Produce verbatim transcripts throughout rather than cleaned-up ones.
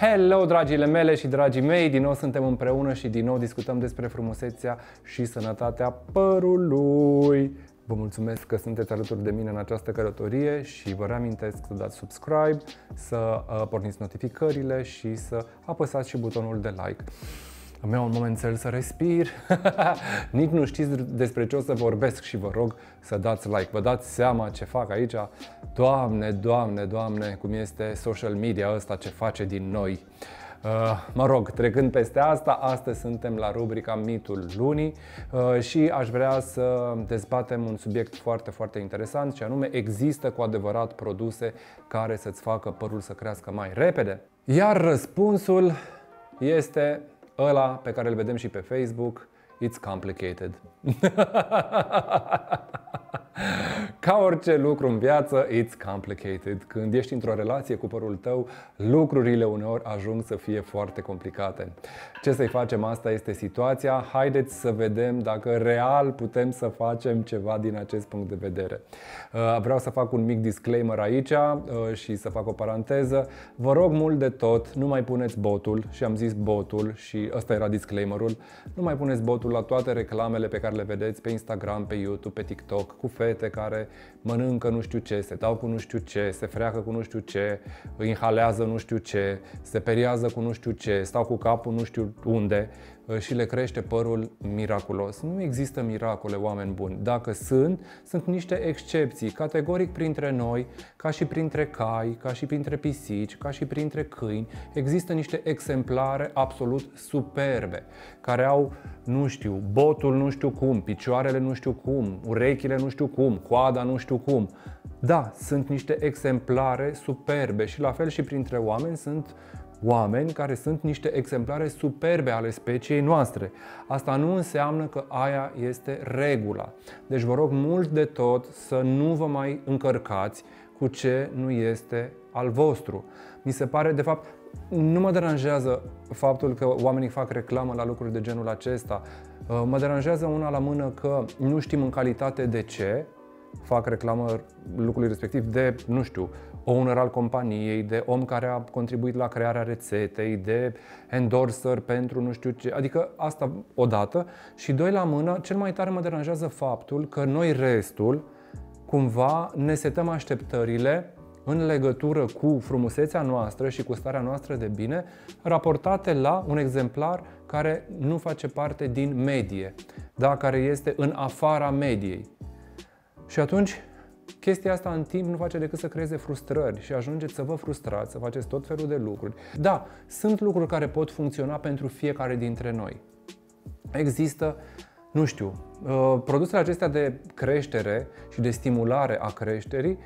Hello, dragile mele și dragii mei! Din nou suntem împreună și din nou discutăm despre frumusețea și sănătatea părului. Vă mulțumesc că sunteți alături de mine în această călătorie și vă reamintesc să dați subscribe, să porniți notificările și să apăsați și butonul de like. Îmi iau un momentel să respir. Nici nu știți despre ce o să vorbesc și vă rog să dați like. Vă dați seama ce fac aici? Doamne, Doamne, Doamne, cum este social media ăsta, ce face din noi. Uh, mă rog, trecând peste asta, astăzi suntem la rubrica Mitul Lunii uh, și aș vrea să dezbatem un subiect foarte, foarte interesant, și anume, există cu adevărat produse care să-ți facă părul să crească mai repede? Iar răspunsul este ăla pe care îl vedem și pe Facebook: it's complicated. Ca orice lucru în viață, it's complicated. Când ești într-o relație cu părul tău, lucrurile uneori ajung să fie foarte complicate. Ce să-i facem? Asta este situația. Haideți să vedem dacă real putem să facem ceva din acest punct de vedere. Vreau să fac un mic disclaimer aici și să fac o paranteză. Vă rog mult de tot, nu mai puneți botul, și am zis botul și ăsta era disclaimerul, nu mai puneți botul la toate reclamele pe care le vedeți pe Instagram, pe YouTube, pe TikTok, cu fete care mănâncă nu știu ce, se dau cu nu știu ce, se freacă cu nu știu ce, inhalează nu știu ce, se periază cu nu știu ce, stau cu capul nu știu unde și le crește părul miraculos. Nu există miracole, oameni buni. Dacă sunt, sunt niște excepții, categoric printre noi, ca și printre cai, ca și printre pisici, ca și printre câini. Există niște exemplare absolut superbe, care au, nu știu, botul nu știu cum, picioarele nu știu cum, urechile nu știu cum, coada nu știu cum. Da, sunt niște exemplare superbe și la fel și printre oameni sunt oameni care sunt niște exemplare superbe ale speciei noastre. Asta nu înseamnă că aia este regula. Deci vă rog mult de tot să nu vă mai încărcați cu ce nu este al vostru. Mi se pare, de fapt, nu mă deranjează faptul că oamenii fac reclamă la lucruri de genul acesta. Mă deranjează una la mână că nu știm în calitate de ce fac reclamă lucrului respectiv, de, nu știu, owner al companiei, de om care a contribuit la crearea rețetei, de endorser pentru nu știu ce. Adică asta odată. Și doi la mână, cel mai tare mă deranjează faptul că noi restul cumva ne setăm așteptările în legătură cu frumusețea noastră și cu starea noastră de bine, raportate la un exemplar care nu face parte din medie, da? Care este în afara mediei. Și atunci, chestia asta în timp nu face decât să creeze frustrări și ajungeți să vă frustrați, să faceți tot felul de lucruri. Da, sunt lucruri care pot funcționa pentru fiecare dintre noi. Există, nu știu, produsele acestea de creștere și de stimulare a creșterii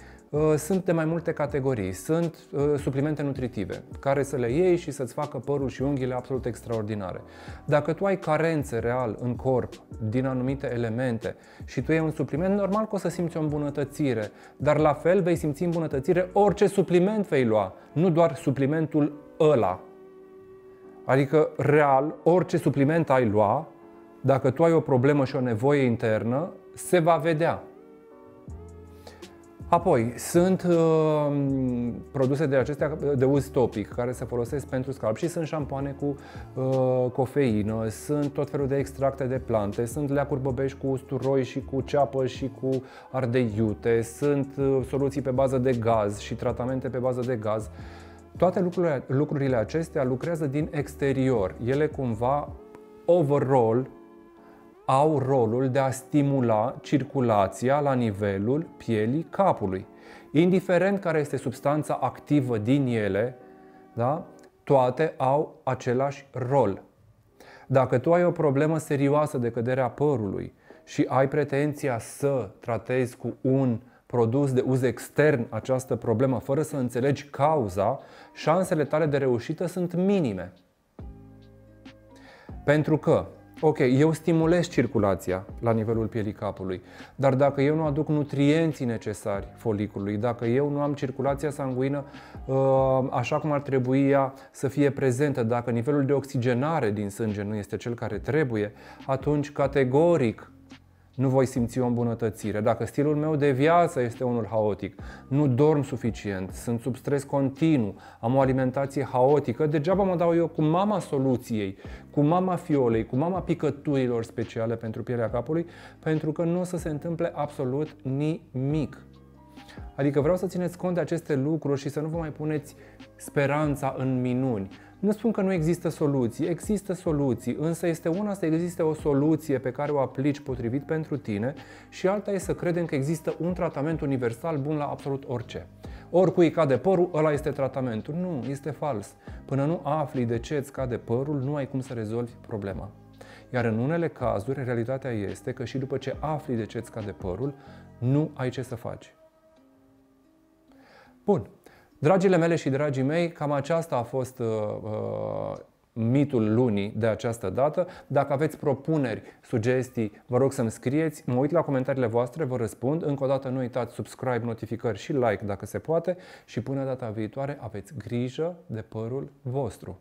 sunt de mai multe categorii. Sunt suplimente nutritive, care să le iei și să-ți facă părul și unghiile absolut extraordinare. Dacă tu ai carențe real în corp din anumite elemente și tu iei un supliment, normal că o să simți o îmbunătățire, dar la fel vei simți îmbunătățire orice supliment vei lua, nu doar suplimentul ăla. Adică, real, orice supliment ai lua, dacă tu ai o problemă și o nevoie internă, se va vedea. Apoi, sunt uh, produse de acestea de uz topic care se folosesc pentru scalp și sunt șampoane cu uh, cofeină, sunt tot felul de extracte de plante, sunt leacuri băbești cu usturoi și cu ceapă și cu ardei iute, sunt uh, soluții pe bază de gaz și tratamente pe bază de gaz. Toate lucrurile, lucrurile acestea lucrează din exterior. Ele cumva, overall, au rolul de a stimula circulația la nivelul pielii capului. Indiferent care este substanța activă din ele, da? Toate au același rol. Dacă tu ai o problemă serioasă de căderea părului și ai pretenția să tratezi cu un produs de uz extern această problemă fără să înțelegi cauza, șansele tale de reușită sunt minime. Pentru că ok, eu stimulez circulația la nivelul pielii capului, dar dacă eu nu aduc nutrienții necesari foliculului, dacă eu nu am circulația sanguină așa cum ar trebui ea să fie prezentă, dacă nivelul de oxigenare din sânge nu este cel care trebuie, atunci categoric nu voi simți o îmbunătățire. Dacă stilul meu de viață este unul haotic, nu dorm suficient, sunt sub stres continuu, am o alimentație haotică, degeaba mă dau eu cu mama soluției, cu mama fiolei, cu mama picăturilor speciale pentru pielea capului, pentru că nu o să se întâmple absolut nimic. Adică vreau să țineți cont de aceste lucruri și să nu vă mai puneți speranța în minuni. Nu spun că nu există soluții, există soluții, însă este una să existe o soluție pe care o aplici potrivit pentru tine și alta e să credem că există un tratament universal bun la absolut orice. Oricui cade părul, ăla este tratamentul. Nu, este fals. Până nu afli de ce îți cade părul, nu ai cum să rezolvi problema. Iar în unele cazuri, realitatea este că și după ce afli de ce îți cade părul, nu ai ce să faci. Bun. Dragile mele și dragii mei, cam aceasta a fost uh, mitul lunii de această dată. Dacă aveți propuneri, sugestii, vă rog să-mi scrieți, mă uit la comentariile voastre, vă răspund. Încă o dată nu uitați subscribe, notificări și like dacă se poate și până data viitoare aveți grijă de părul vostru.